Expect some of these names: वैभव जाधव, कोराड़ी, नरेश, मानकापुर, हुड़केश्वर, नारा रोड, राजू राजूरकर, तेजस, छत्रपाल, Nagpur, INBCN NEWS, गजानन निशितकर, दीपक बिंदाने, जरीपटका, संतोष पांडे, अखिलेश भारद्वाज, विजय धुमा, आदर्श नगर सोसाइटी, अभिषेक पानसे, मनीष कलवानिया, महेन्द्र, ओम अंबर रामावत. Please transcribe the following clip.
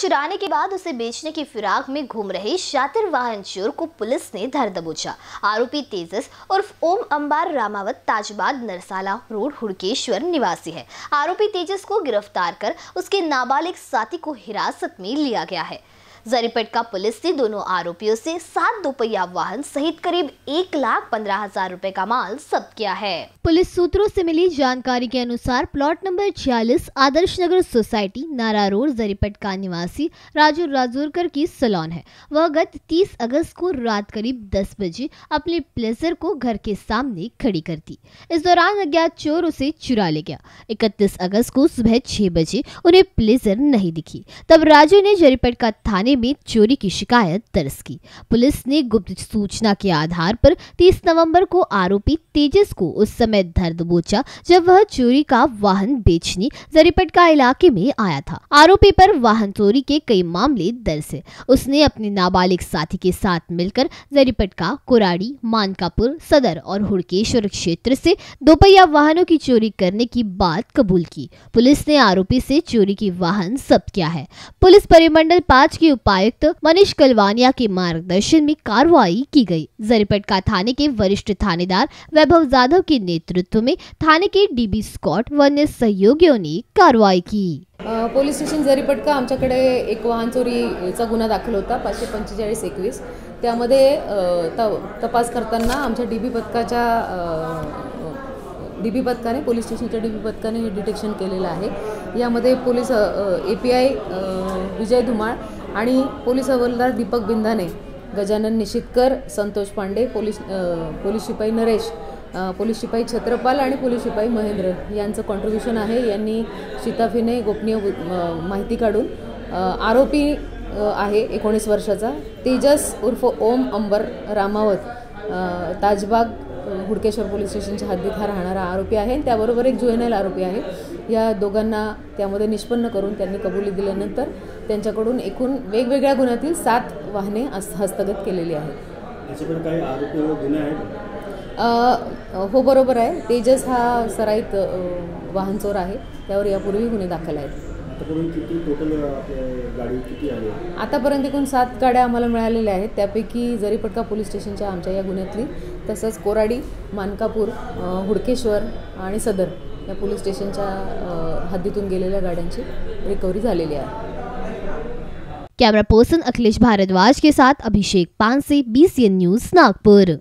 चुराने के बाद उसे बेचने की फिराक में घूम रहे शातिर वाहन चोर को पुलिस ने धर दबोचा। आरोपी तेजस उर्फ ओम अंबर रामावत ताजबाद नरसाला रोड हुड़केश्वर निवासी है। आरोपी तेजस को गिरफ्तार कर उसके नाबालिग साथी को हिरासत में लिया गया है। जरीपटका पुलिस ने दोनों आरोपियों से 7 दोपहिया वाहन सहित करीब 1,15,000 रूपए का माल जब्त किया है। पुलिस सूत्रों से मिली जानकारी के अनुसार plot number 46 आदर्श नगर सोसाइटी नारा रोड जरीपटका निवासी राजू राजूरकर की सलोन है। वह गत 30 अगस्त को रात करीब 10 बजे अपने प्लेजर को घर के सामने खड़ी कर दी। इस दौरान अज्ञात चोर उसे चुरा ले गया। 31 अगस्त को सुबह 6 बजे उन्हें प्लेजर नहीं दिखी। तब राजू ने जरीपटका थाने में चोरी की शिकायत दर्ज की। पुलिस ने गुप्त सूचना के आधार पर 30 नवंबर को आरोपी तेजस को उस समय धर दबोचा जब वह चोरी का वाहन बेचने जरीपटका इलाके में आया था। आरोपी पर वाहन चोरी के कई मामले दर्ज है। उसने अपने नाबालिग साथी के साथ मिलकर जरीपटका, कोराड़ी, मानकापुर, सदर और हुड़केश्वर क्षेत्र से दोपहिया वाहनों की चोरी करने की बात कबूल की। पुलिस ने आरोपी से चोरी की वाहन जब्त किया है। पुलिस परिमंडल 5 के उपायुक्त मनीष कलवानिया के मार्गदर्शन में कार्रवाई की गई। जरीपटका थाने के वरिष्ठ थानेदार वैभव जाधव के नेतृत्व में थाने के डीबी स्कॉट व अन्य सहयोगियों ने कार्रवाई की। पोलीस स्टेशन जरीपटका आमच्याकडे एक वाहन चोरीचा गुन्हा दाखल होता 545-21। त्यामध्ये तपास करताना आमच्या डीबी पथकाने पोलीस स्टेशनच्या डीबी पथकाने हे डिटेक्शन केलेलं आहे। यामध्ये पोलीस API विजय धुमा आणि पोलीस हवालदार दीपक बिंदाने, गजानन निशितकर, संतोष पांडे, पोलीस शिपाई नरेश, पोलीस शिपाई छत्रपाल आणि पोलीस शिपाई महेन्द्र यांचं कॉन्ट्रीब्यूशन आहे। यांनी शिताफीने गोपनीय माहिती काढून आरोपी आहे 19 वर्षाचा तेजस उर्फ ओम अंबर रामावत ताजबाग हुड़केश्वर पोलीस स्टेशनच्या हद्दीत हा राहणारा आरोपी आहे। त्याबरोबर एक जुएनल आरोपी आहे। या दोघांना त्यामध्ये निष्पन्न करून त्यांनी कबुली दिल्यानंतर त्यांच्याकडून एकूण वेगवेगळ्या गुन्ह्यातील 7 वाहने हस्तगत केलेली आहेत। हो, बरोबर आहे। तेजस हा सराईत वाहन चोर आहे। त्यावर यापूर्वी गुन्हे दाखल आहेत। आतापर्यंत एकूण 7 गाड्या आम्हाला मिळालेल्या आहेत। त्यापैकी जरीपटका पोलीस स्टेशनच्या आमच्या या गुन्ह्यातली तसंच कोराडी, मानकापूर, हुड़केश्वर आणि सदर या पोलीस स्टेशनच्या हद्दीतून गेलेल्या गाड्यांची रिकव्हरी झालेली आहे। कैमरा पर्सन अखिलेश भारद्वाज के साथ अभिषेक पानसे, INBCN न्यूज़, नागपुर।